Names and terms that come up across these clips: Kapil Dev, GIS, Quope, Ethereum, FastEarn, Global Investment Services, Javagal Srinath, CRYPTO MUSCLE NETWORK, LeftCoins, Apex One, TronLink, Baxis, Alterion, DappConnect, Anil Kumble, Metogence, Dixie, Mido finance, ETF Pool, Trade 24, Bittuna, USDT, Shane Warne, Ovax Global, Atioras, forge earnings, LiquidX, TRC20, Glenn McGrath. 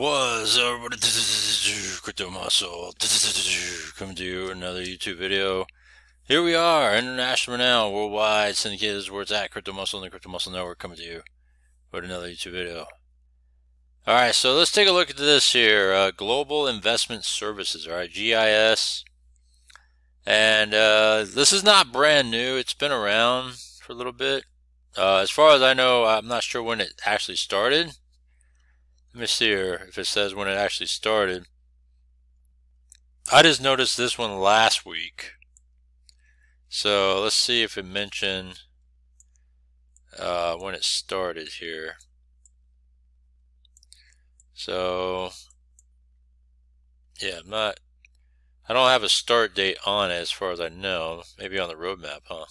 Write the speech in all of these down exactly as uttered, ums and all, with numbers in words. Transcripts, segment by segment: What's up, Crypto Muscle? Coming to you another YouTube video. Here we are, international now, worldwide, syndicated is where it's at. Crypto Muscle and the Crypto Muscle Network coming to you with another YouTube video. All right, so let's take a look at this here. Uh, Global Investment Services, all right, G I S. And uh, this is not brand new. It's been around for a little bit. Uh, as far as I know, I'm not sure when it actually started. Let me see here if it says when it actually started. I just noticed this one last week. So let's see if it mentioned uh, when it started here. So, yeah, I'm not, I don't have a start date on it as far as I know. Maybe on the roadmap, huh?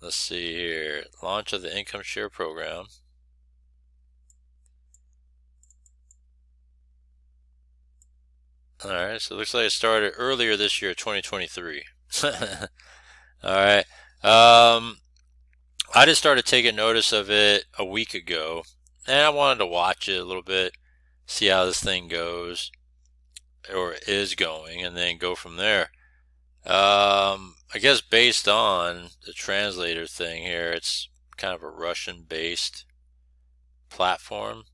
Let's see here. Launch of the income share program. All right, so it looks like it started earlier this year, twenty twenty-three. All right. Um, I just started taking notice of it a week ago, and I wanted to watch it a little bit, see how this thing goes, or is going, and then go from there. Um, I guess based on the translator thing here, it's kind of a Russian-based platform.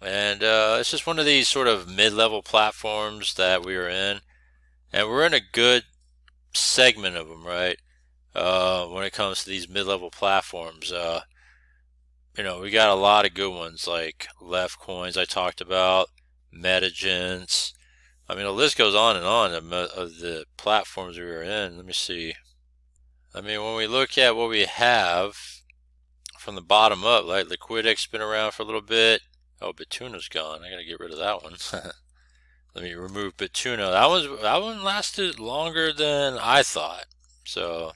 And uh, it's just one of these sort of mid-level platforms that we are in, and we're in a good segment of them, right? Uh, when it comes to these mid-level platforms, uh, you know, we got a lot of good ones like LeftCoins I talked about, Metogence. I mean, the list goes on and on of, of the platforms we are in. Let me see. I mean, when we look at what we have from the bottom up, like LiquidX has been around for a little bit. Oh, Bittuna's gone. I gotta get rid of that one. Let me remove Bittuna. That one's, that one lasted longer than I thought. So,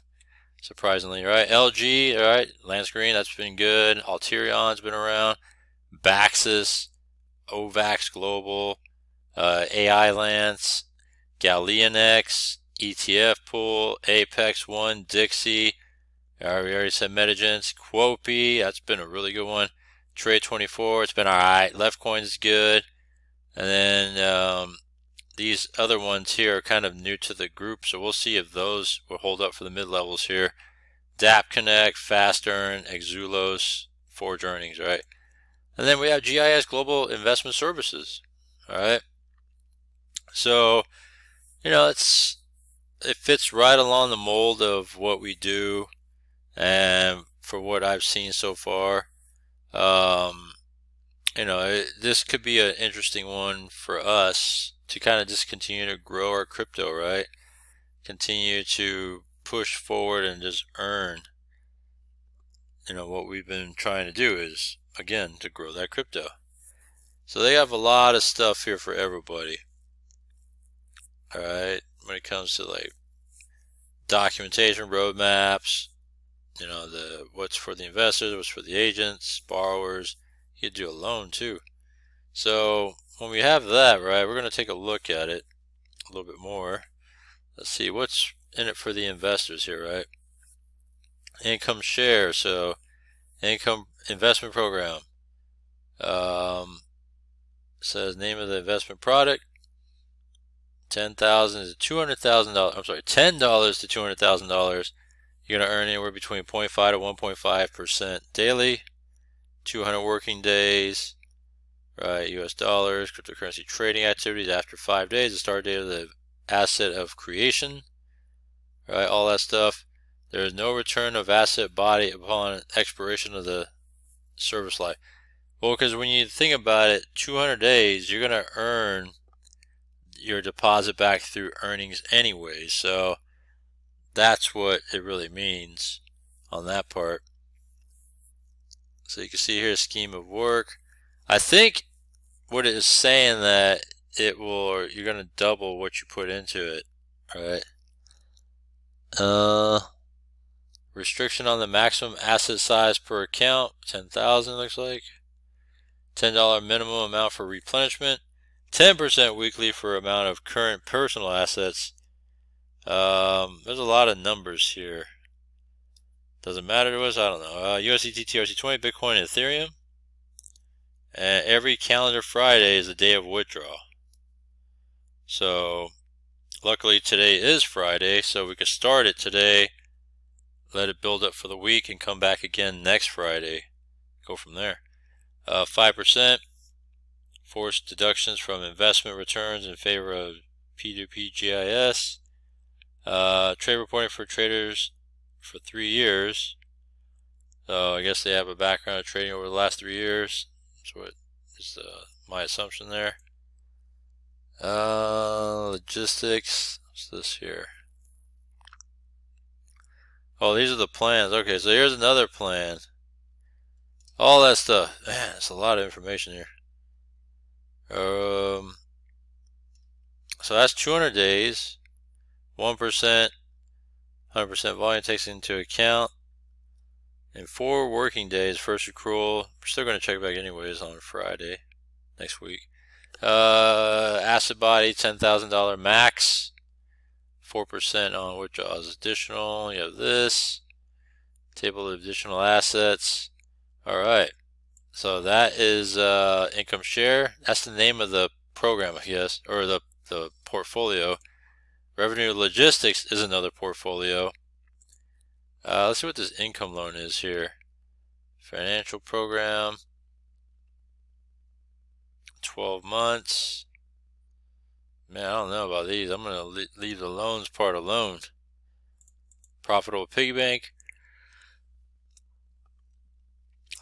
surprisingly, right? L G, all right. Lance Green, that's been good. Alterion's been around. Baxis, Ovax Global, uh, A I Lance, Galleon X, E T F Pool, Apex One, Dixie. All right, we already said Metagence. Quope, that's been a really good one. Trade twenty-four, it's been all right. LeftCoins is good. And then um, these other ones here are kind of new to the group, so we'll see if those will hold up for the mid-levels here. DappConnect, FastEarn, exulos, Forge Earnings, right? And then we have G I S, Global Investment Services, all right? So, you know, it's it fits right along the mold of what we do and for what I've seen so far. Um, you know, it, this could be an interesting one for us to kind of just continue to grow our crypto, right? Continue to push forward and just earn, you know, what we've been trying to do is, again, to grow that crypto. So they have a lot of stuff here for everybody. All right. When it comes to like documentation, roadmaps, you know, the what's for the investors, what's for the agents, borrowers. You could do a loan too. So when we have that, right, we're going to take a look at it a little bit more. Let's see what's in it for the investors here, right? Income share, so income investment program. Um, says name of the investment product. Ten thousand to two hundred thousand dollars. I'm sorry, ten dollars to two hundred thousand dollars. You're going to earn anywhere between zero point five to one point five percent daily, two hundred working days, right? U S dollars, cryptocurrency trading activities after five days, the start date of the asset of creation, right? All that stuff. There is no return of asset body upon expiration of the service life. Well, because when you think about it, two hundred days, you're going to earn your deposit back through earnings anyway. So that's what it really means on that part. So you can see here, scheme of work. I think what it is saying that it will, or you're going to double what you put into it, right? Uh, restriction on the maximum asset size per account, ten thousand looks like. ten dollar minimum amount for replenishment. ten percent weekly for amount of current personal assets. Um, there's a lot of numbers here. Doesn't matter to us. I don't know. Uh, U S D T, T R C twenty, Bitcoin, Ethereum. And every calendar Friday is a day of withdrawal. So luckily today is Friday, so we could start it today, let it build up for the week, and come back again next Friday. Go from there. Uh, five percent forced deductions from investment returns in favor of P two P G I S. Uh, trade reporting for traders for three years. So I guess they have a background of trading over the last three years. That's what is uh, my assumption there. Uh, logistics. What's this here? Oh, these are the plans. Okay, so here's another plan. All that stuff. Man, it's a lot of information here. Um, so that's two hundred days. one percent, one hundred percent volume takes into account. In four working days, first accrual. We're still going to check back anyways on Friday next week. Uh, asset body, ten thousand dollar max. four percent on withdrawals additional. You have this table of additional assets. All right, so that is uh, income share. That's the name of the program, I guess, or the, the portfolio. Revenue logistics is another portfolio. Uh, let's see what this income loan is here. Financial program, twelve months. Man, I don't know about these. I'm going to leave the loans part alone. Profitable piggy bank.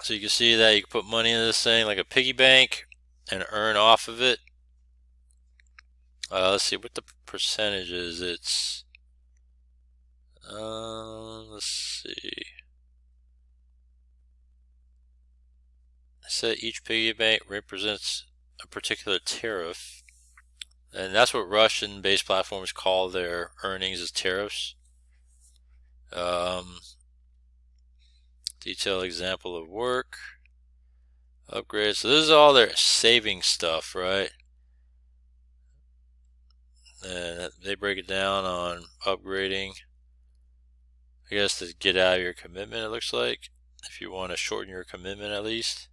So you can see that you can put money into this thing like a piggy bank and earn off of it. Uh, let's see what the percentage is. It's, uh, let's see. I said each piggy bank represents a particular tariff. And that's what Russian-based platforms call their earnings, as tariffs. Um, detailed example of work. Upgrades. So this is all their saving stuff, right? And they break it down on upgrading. I guess to get out of your commitment, it looks like. If you want to shorten your commitment at least.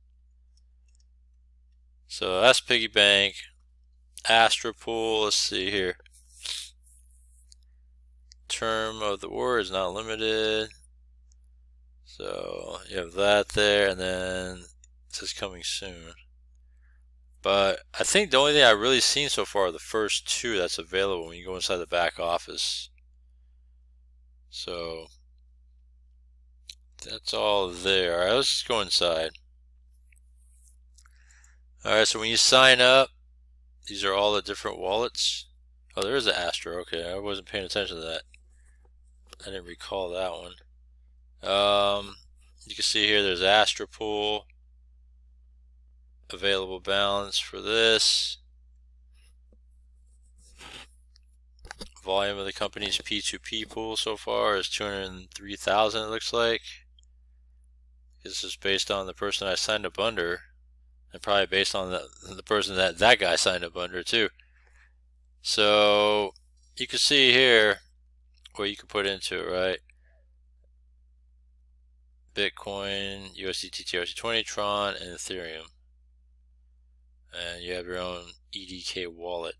So that's piggy bank. Astra pool, let's see here. Term of the war is not limited. So you have that there, and then it says coming soon. But I think the only thing I've really seen so far are the first two that's available when you go inside the back office. So that's all there. Alright, let's just go inside. Alright, so when you sign up, these are all the different wallets. Oh, there is an Astra. Okay, I wasn't paying attention to that. I didn't recall that one. Um, you can see here there's Astra Pool. Available balance for this. Volume of the company's P two P pool so far is two hundred three thousand, it looks like. This is based on the person I signed up under. And probably based on the, the person that that guy signed up under too. So you can see here what you can put into it, right? Bitcoin, U S D T, T R C twenty, Tron, and Ethereum. And you have your own E D K wallet.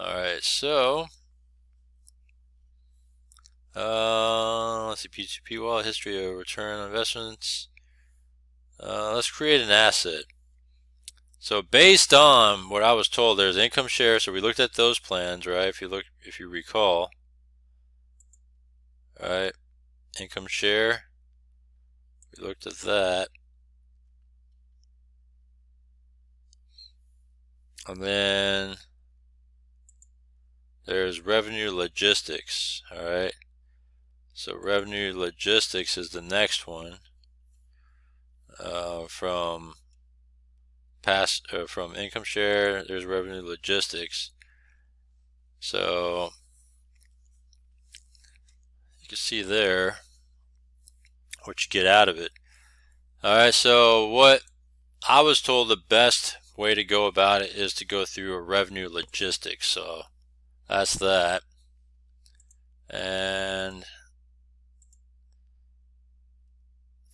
Alright, so uh, let's see, P two P wallet, history of return on investments. Uh, let's create an asset. So based on what I was told, there's income share. So we looked at those plans, right? If you look, if you recall, all right, income share. We looked at that, and then there's revenue logistics. All right, so revenue logistics is the next one. Uh, from pass uh, from income share, there's revenue logistics. So you can see there what you get out of it. Alright, so what I was told the best way to go about it is to go through a revenue logistics. So that's that. And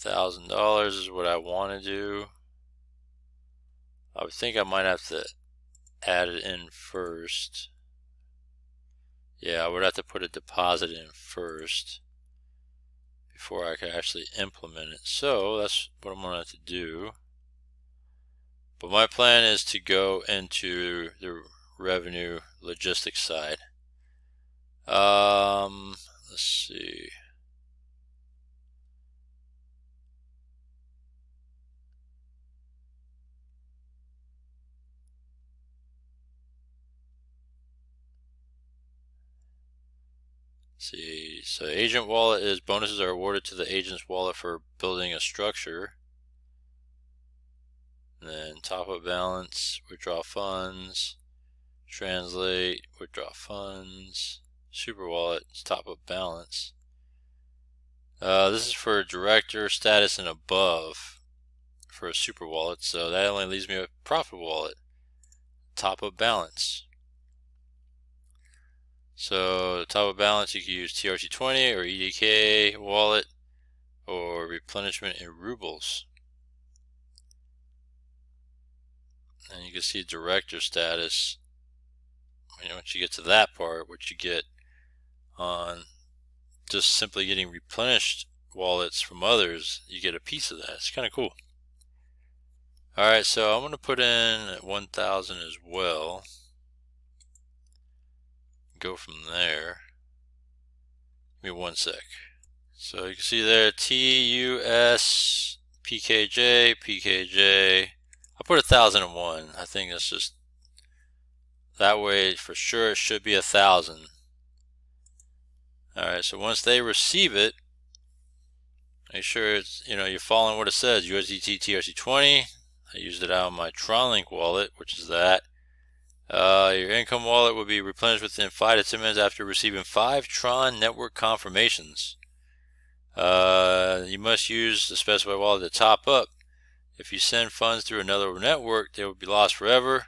one thousand dollars is what I want to do. I would think I might have to add it in first. Yeah, I would have to put a deposit in first before I could actually implement it. So that's what I'm going to have to do. But my plan is to go into the revenue logistics side. Um, let's see. See, so agent wallet is bonuses are awarded to the agent's wallet for building a structure. And then top up balance, withdraw funds, translate, withdraw funds, super wallet, top up balance. Uh, this is for director status and above for a super wallet, so that only leaves me a profit wallet, top up balance. So the top of balance, you can use T R C twenty or E D K wallet or replenishment in rubles. And you can see director status. You know, once you get to that part, what you get on just simply getting replenished wallets from others, you get a piece of that. It's kind of cool. All right, so I'm going to put in one thousand as well. Go from there. Give me one sec. So you can see there T U S P K J P K J. I'll put a thousand and one. I think that's just that way for sure. It should be a thousand. All right. So once they receive it, make sure it's you know you're following what it says. U S D T T R C twenty. I used it out on my TronLink wallet, which is that. Uh, your income wallet will be replenished within five to ten minutes after receiving five Tron network confirmations. Uh, you must use the specified wallet to top up. If you send funds through another network, they will be lost forever.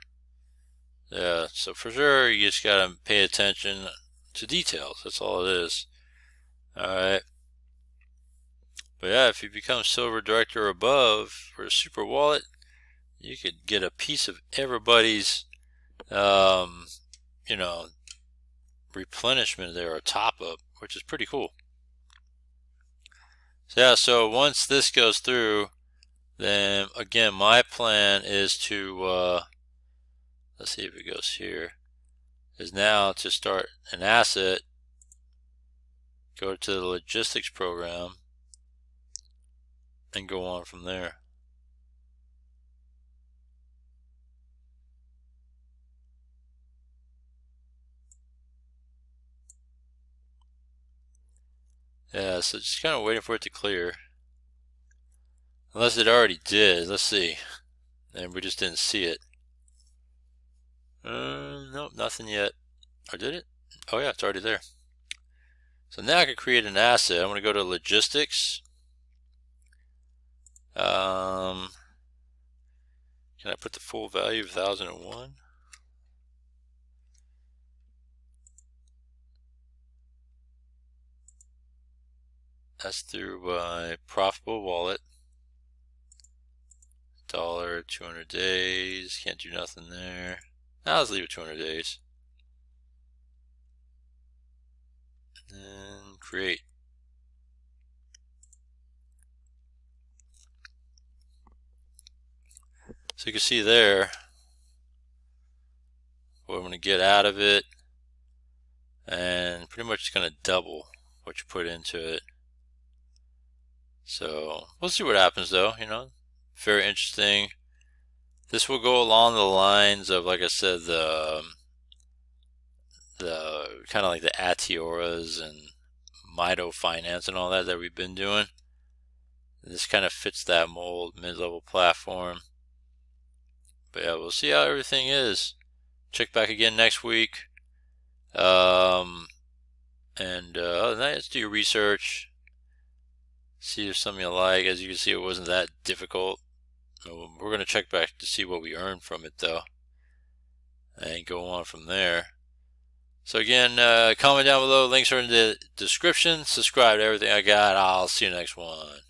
Yeah, so for sure, you just got to pay attention to details. That's all it is. Alright. But yeah, if you become silver director or above for a super wallet, you could get a piece of everybody's um you know replenishment there, or top up, which is pretty cool. So yeah, so once this goes through, then again my plan is to uh let's see if it goes here, is now to start an asset, go to the logistics program, and go on from there. Yeah, so just kind of waiting for it to clear. Unless it already did. Let's see. And we just didn't see it. Um, nope, nothing yet. Or did it? Oh yeah, it's already there. So now I can create an asset. I'm going to go to logistics. Um, can I put the full value of one thousand one? That's through my profitable wallet. Dollar, two hundred days. Can't do nothing there. Now let's leave it two hundred days. And create. So you can see there what I'm going to get out of it. And pretty much it's going to double what you put into it. So we'll see what happens though, you know, very interesting. This will go along the lines of, like I said, the, the kind of like the Atioras and Mido Finance and all that that we've been doing. This kind of fits that mold, mid-level platform. But yeah, we'll see how everything is. Check back again next week. Um, and uh, other than that, let's do your research. See if something you like. As you can see, it wasn't that difficult. We're going to check back to see what we earned from it, though, and go on from there. So again, uh, comment down below. Links are in the description. Subscribe to everything I got. I'll see you next one.